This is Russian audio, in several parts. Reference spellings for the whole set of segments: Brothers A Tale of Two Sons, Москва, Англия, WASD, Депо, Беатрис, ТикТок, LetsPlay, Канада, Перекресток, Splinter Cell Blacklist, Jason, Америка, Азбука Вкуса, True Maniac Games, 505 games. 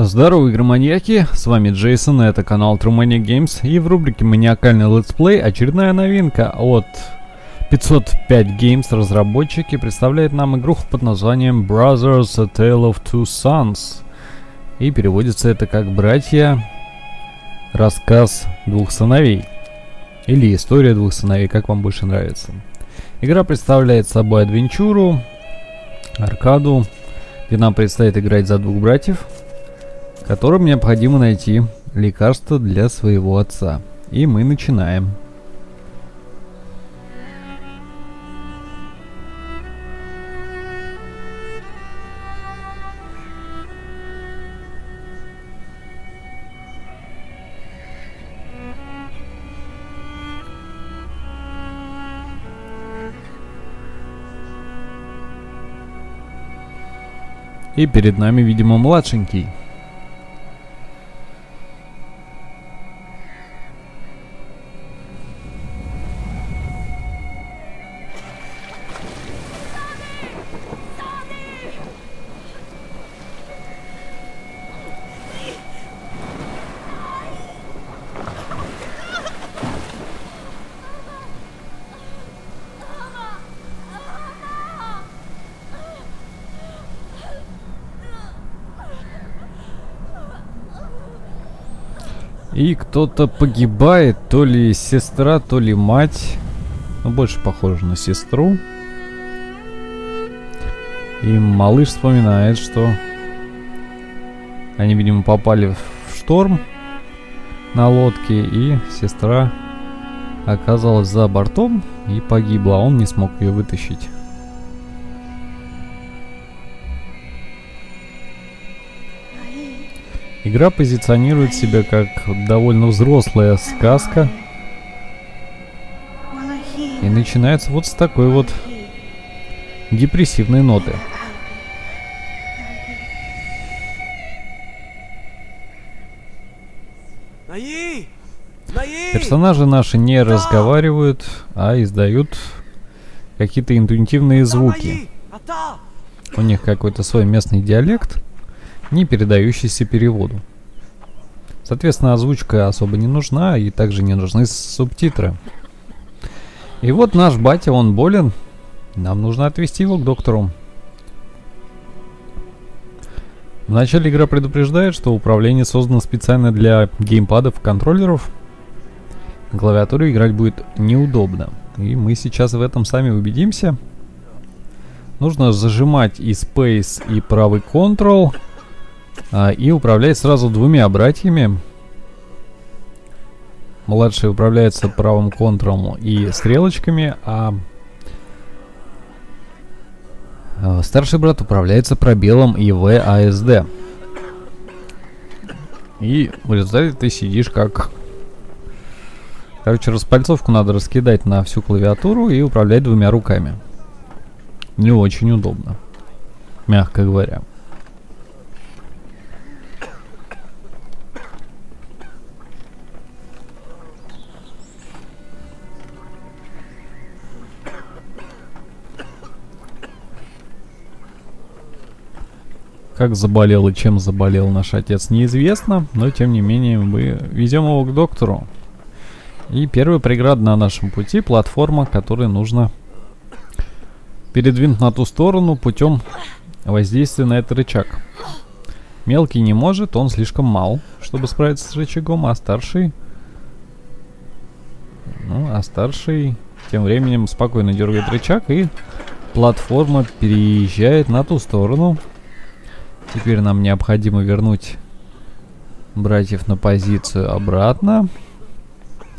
Здорово, игроманьяки, с вами Джейсон, это канал True Maniac Games, и в рубрике «Маниакальный летсплей» очередная новинка от 505 games. Разработчики представляют нам игруху под названием Brothers A Tale of Two Sons, и переводится это как «Братья. Рассказ двух сыновей» или «История двух сыновей», как вам больше нравится. Игра представляет собой адвенчуру, аркаду, где нам предстоит играть за двух братьев, которым необходимо найти лекарство для своего отца. И мы начинаем. И перед нами, видимо, младшенький. И кто-то погибает, то ли сестра, то ли мать. Но больше похоже на сестру. И малыш вспоминает, что они, видимо, попали в шторм на лодке, и сестра оказалась за бортом и погибла, а он не смог ее вытащить. Игра позиционирует себя как довольно взрослая сказка. И начинается вот с такой вот депрессивной ноты. Персонажи наши не разговаривают, а издают какие-то интуитивные звуки. У них какой-то свой местный диалект, не передающийся переводу. Соответственно, озвучка особо не нужна, и также не нужны субтитры. И вот наш батя, он болен. Нам нужно отвезти его к доктору. Вначале игра предупреждает, что управление создано специально для геймпадов и контроллеров. На клавиатуре играть будет неудобно. И мы сейчас в этом сами убедимся. Нужно зажимать и Space, и правый Ctrl. И управляет сразу двумя братьями. Младший управляется правым контролом и стрелочками, а старший брат управляется пробелом и WASD. И в результате ты сидишь как... Короче, распальцовку надо раскидать на всю клавиатуру и управлять двумя руками. Не очень удобно, мягко говоря. Как заболел и чем заболел наш отец, неизвестно, но тем не менее мы везем его к доктору. И первая преграда на нашем пути — платформа, которую нужно передвинуть на ту сторону путем воздействия на этот рычаг. Мелкий не может, он слишком мал, чтобы справиться с рычагом, а старший... А старший тем временем спокойно дергает рычаг, и платформа переезжает на ту сторону. Теперь нам необходимо вернуть братьев на позицию обратно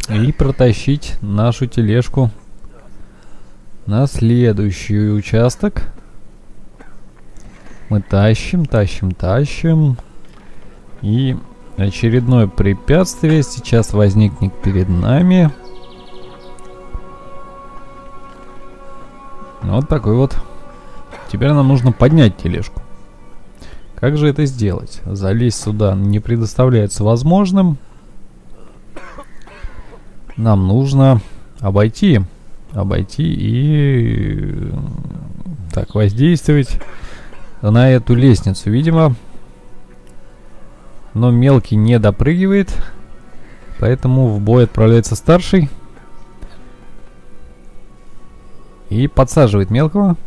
и протащить нашу тележку на следующий участок. Мы тащим, тащим, тащим. И очередное препятствие сейчас возникнет перед нами. Вот такой вот. Теперь нам нужно поднять тележку. Как же это сделать? Залезть сюда не предоставляется возможным. Нам нужно обойти и Так, воздействовать на эту лестницу, видимо. Но мелкий не допрыгивает, поэтому в бой отправляется старший. И подсаживает мелкого.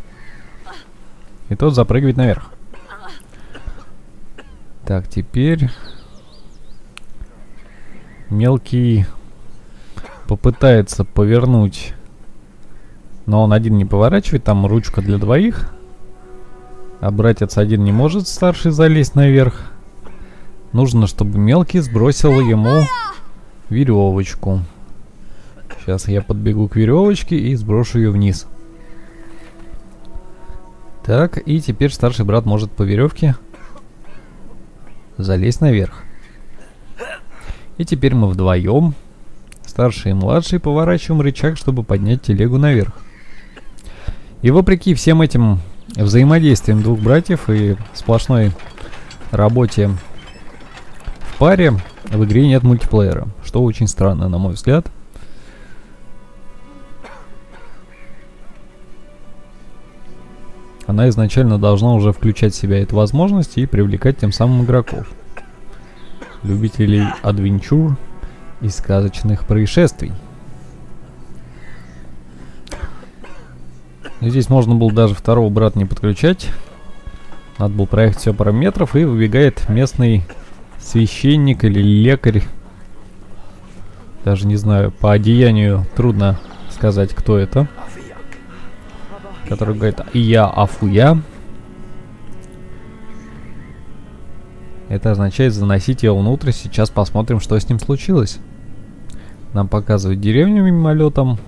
И тот запрыгивает наверх. Так, теперь мелкий попытается повернуть, но он один не поворачивает, там ручка для двоих. А братец один не может, старший, залезть наверх. Нужно, чтобы мелкий сбросил ему веревочку. Сейчас я подбегу к веревочке и сброшу ее вниз. Так, и теперь старший брат может по веревке залезть наверх. И теперь мы вдвоем, старший и младший, поворачиваем рычаг, чтобы поднять телегу наверх. И вопреки всем этим взаимодействиям двух братьев и сплошной работе в паре, в игре нет мультиплеера, что очень странно, на мой взгляд. Она изначально должна уже включать в себя эту возможность и привлекать тем самым игроков, любителей адвенчур и сказочных происшествий. Здесь можно было даже второго брата не подключать. Надо было проехать все параметров, и выбегает местный священник или лекарь. Даже не знаю, по одеянию трудно сказать, кто это. Который говорит: «Я афуя». Это означает: заносить его внутрь. Сейчас посмотрим, что с ним случилось. Нам показывают деревню мимолетом.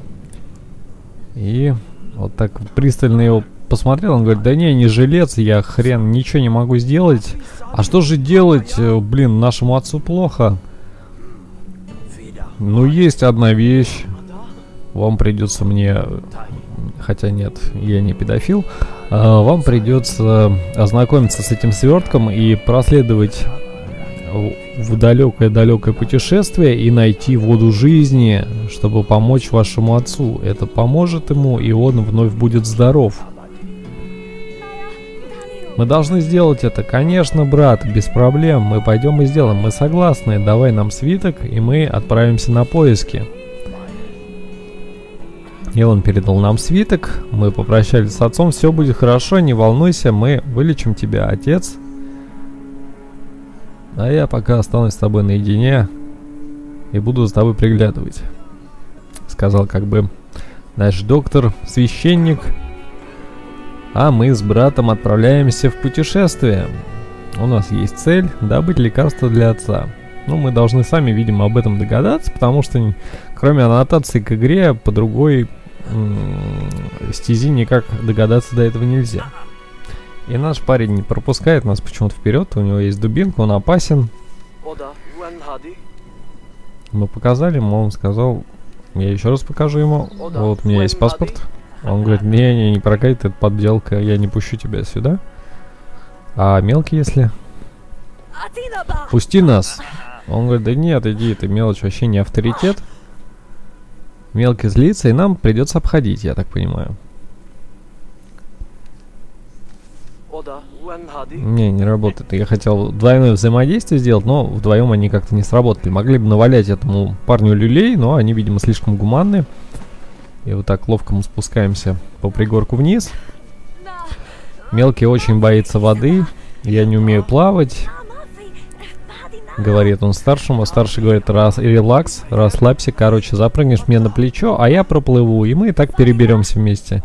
И вот так пристально его посмотрел. Он говорит: да не, не жилец, я хрен, ничего не могу сделать. А что же делать? Блин, нашему отцу плохо. Ну, есть одна вещь. Вам придется мне... Хотя нет, я не педофил. Вам придется ознакомиться с этим свертком и проследовать в далекое-далекое путешествие и найти воду жизни, чтобы помочь вашему отцу. Это поможет ему, и он вновь будет здоров. Мы должны сделать это. Конечно, брат, без проблем. Мы пойдем и сделаем. Мы согласны. Давай нам свиток, и мы отправимся на поиски. И он передал нам свиток, мы попрощались с отцом, все будет хорошо, не волнуйся, мы вылечим тебя, отец. А я пока останусь с тобой наедине и буду за тобой приглядывать. Сказал как бы наш доктор, священник. А мы с братом отправляемся в путешествие. У нас есть цель — добыть лекарство для отца. Ну, мы должны сами, видимо, об этом догадаться, потому что кроме аннотации к игре по другой стези никак догадаться до этого нельзя. И наш парень не пропускает нас почему-то вперед. У него есть дубинка, он опасен. Мы показали ему, он сказал: я еще раз покажу ему. Вот у меня есть паспорт. Он говорит: не прокатит, это подделка, я не пущу тебя сюда. А мелкий, если... Пусти нас. Он говорит: да нет, иди, ты мелочь, вообще не авторитет. Мелкий злится, и нам придется обходить, я так понимаю. Не работает. Я хотел двойное взаимодействие сделать, но вдвоем они как-то не сработали. Могли бы навалять этому парню люлей, но они, видимо, слишком гуманны. И вот так ловко мы спускаемся по пригорку вниз. Мелкий очень боится воды. Я не умею плавать, говорит он старшему, а старший говорит: релакс, расслабься, короче, запрыгнешь мне на плечо, а я проплыву, и мы и так переберемся вместе.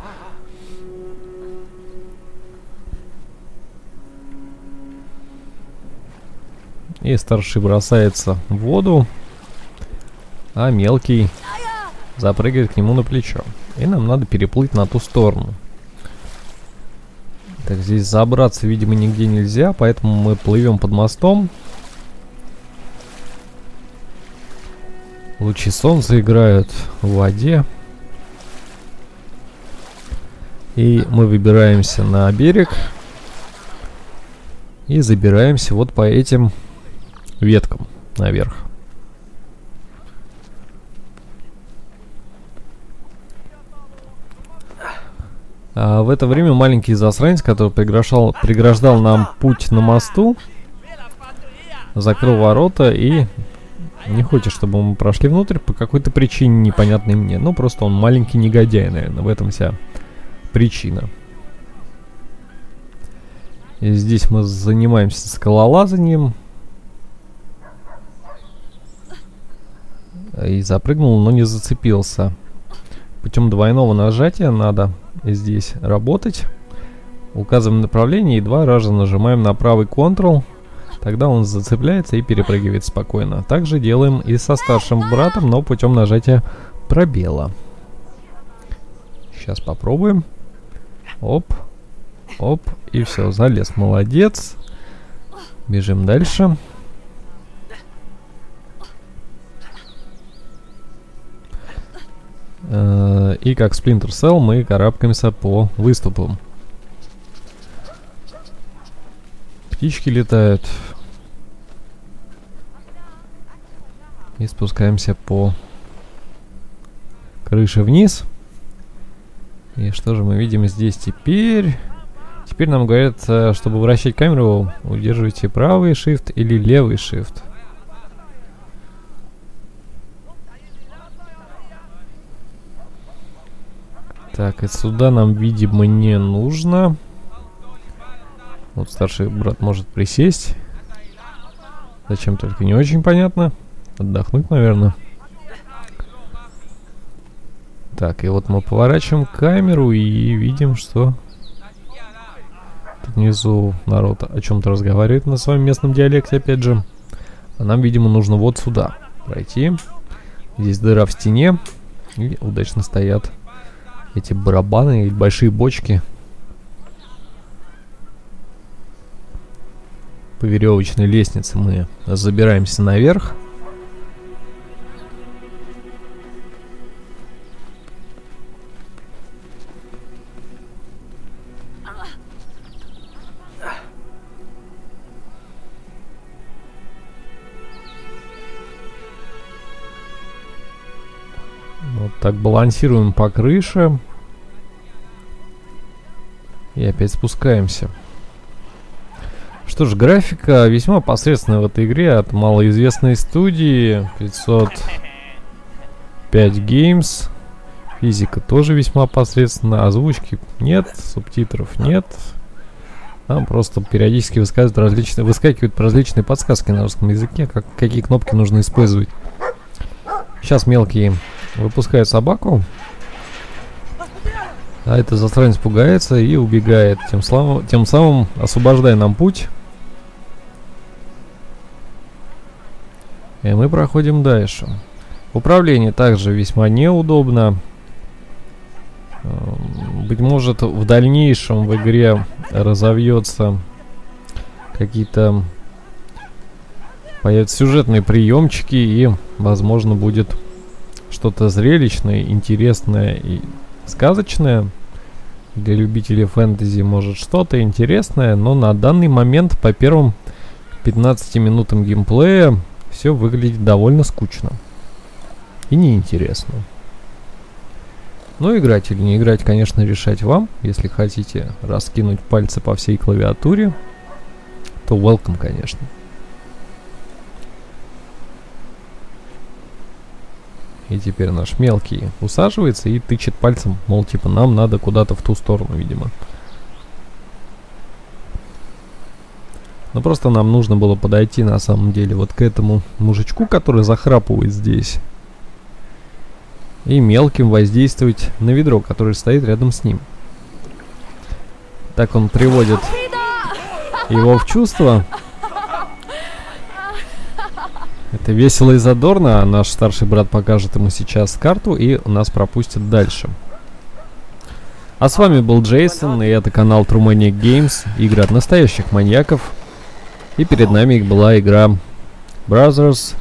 И старший бросается в воду, а мелкий запрыгивает к нему на плечо. И нам надо переплыть на ту сторону. Так, здесь забраться, видимо, нигде нельзя, поэтому мы плывем под мостом. Лучи солнца играют в воде. И мы выбираемся на берег. И забираемся вот по этим веткам наверх. В это время маленький засранец, который преграждал нам путь на мосту, закрыл ворота и не хочет, чтобы мы прошли внутрь по какой-то причине, непонятной мне. Ну, просто он маленький негодяй, наверное, в этом вся причина. И здесь мы занимаемся скалолазанием. И запрыгнул, но не зацепился. Путем двойного нажатия надо здесь работать. Указываем направление и два раза нажимаем на правый Ctrl. Тогда он зацепляется и перепрыгивает спокойно. Также делаем и со старшим братом, но путем нажатия пробела. Сейчас попробуем. Оп. Оп. И все, залез. Молодец. Бежим дальше. И как Splinter Cell мы карабкаемся по выступам. Птички летают. И спускаемся по крыше вниз. И что же мы видим здесь теперь? Теперь нам говорят, чтобы вращать камеру, удерживайте правый shift или левый shift. Так, и сюда нам, видимо, не нужно. Вот старший брат может присесть. Зачем, только не очень понятно. Отдохнуть, наверное. Так, и вот мы поворачиваем камеру и видим, что тут внизу народ о чем-то разговаривает на своем местном диалекте, опять же. А нам, видимо, нужно вот сюда пройти. Здесь дыра в стене. И удачно стоят эти барабаны и большие бочки. По веревочной лестнице мы забираемся наверх. Вот так балансируем по крыше. И опять спускаемся. Что ж, графика весьма посредственная в этой игре от малоизвестной студии 505 games. Физика тоже весьма посредственная. Озвучки нет, субтитров нет. Там просто периодически выскакивают различные подсказки на русском языке, какие кнопки нужно использовать. Сейчас мелкие выпускают собаку. А это засранец пугается и убегает, тем самым освобождая нам путь. И мы проходим дальше. Управление также весьма неудобно. Быть может, в дальнейшем в игре разовьется какие-то... Появятся сюжетные приемчики и, возможно, будет что-то зрелищное, интересное и сказочное. Для любителей фэнтези, может, что-то интересное, но на данный момент по первым 15 минутам геймплея все выглядит довольно скучно и неинтересно. Но играть или не играть, конечно, решать вам. Если хотите раскинуть пальцы по всей клавиатуре, то welcome, конечно. И теперь наш мелкий усаживается и тычет пальцем, мол, типа, нам надо куда-то в ту сторону, видимо. Но просто нам нужно было подойти, на самом деле, вот к этому мужичку, который захрапывает здесь. И мелким воздействовать на ведро, которое стоит рядом с ним. Так он приводит его в чувство. Это весело и задорно. Наш старший брат покажет ему сейчас карту и нас пропустит дальше. А с вами был Джейсон, и это канал True Maniac Games, игры от настоящих маньяков. И перед нами была игра Brothers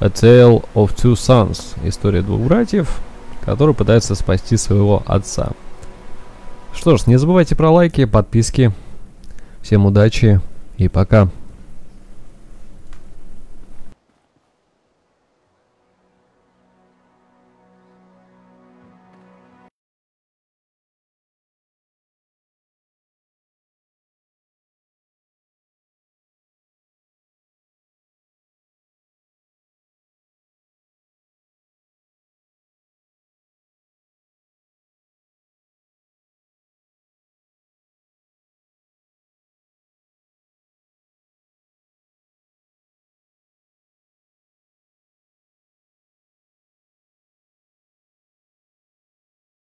A Tale of Two Sons. История двух братьев, которые пытаются спасти своего отца. Что ж, не забывайте про лайки, подписки. Всем удачи и пока.